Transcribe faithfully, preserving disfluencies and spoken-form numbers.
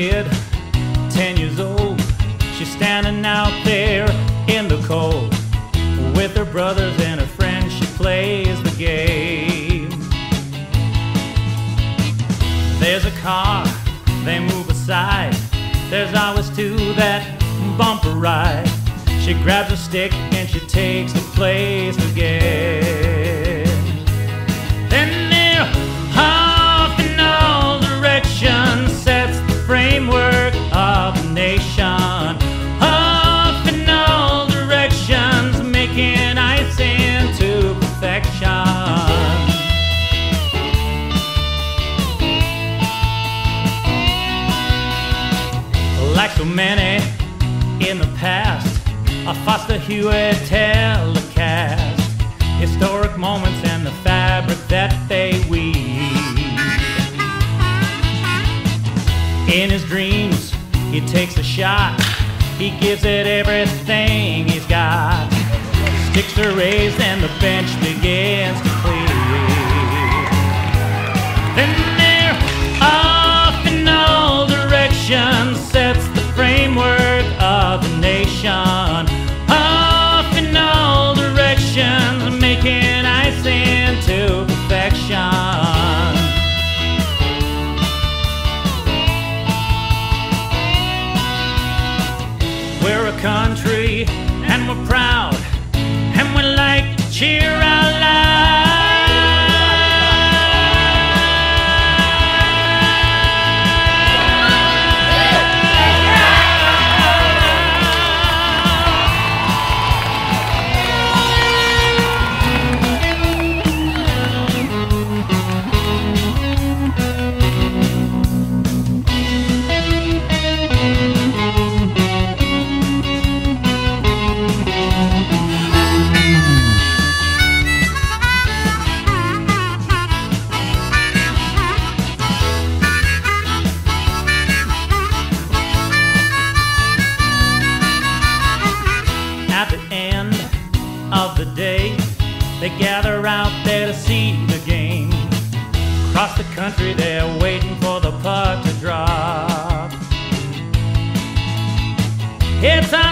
kid, ten years old. She's standing out there in the cold with her brothers and her friends. She plays the game. There's a car, they move aside. There's always two that bumper ride. She grabs a stick and she takes the place again. Then they're off in all directions, sets the framework of the nation. Off in all directions, making ice into perfection. Like so many in the past, a Foster Hewitt telecast historic moments and the fabric that they weave. In his dreams, he takes a shot. He gives it everything he's got. Sticks are raised and the bench begins to clear. Then they're off in all directions, sets the framework of the nation. We're a country and we're proud, and we like to cheer out of the day. They gather out there to see the game. Across the country they're waiting for the puck to drop. It's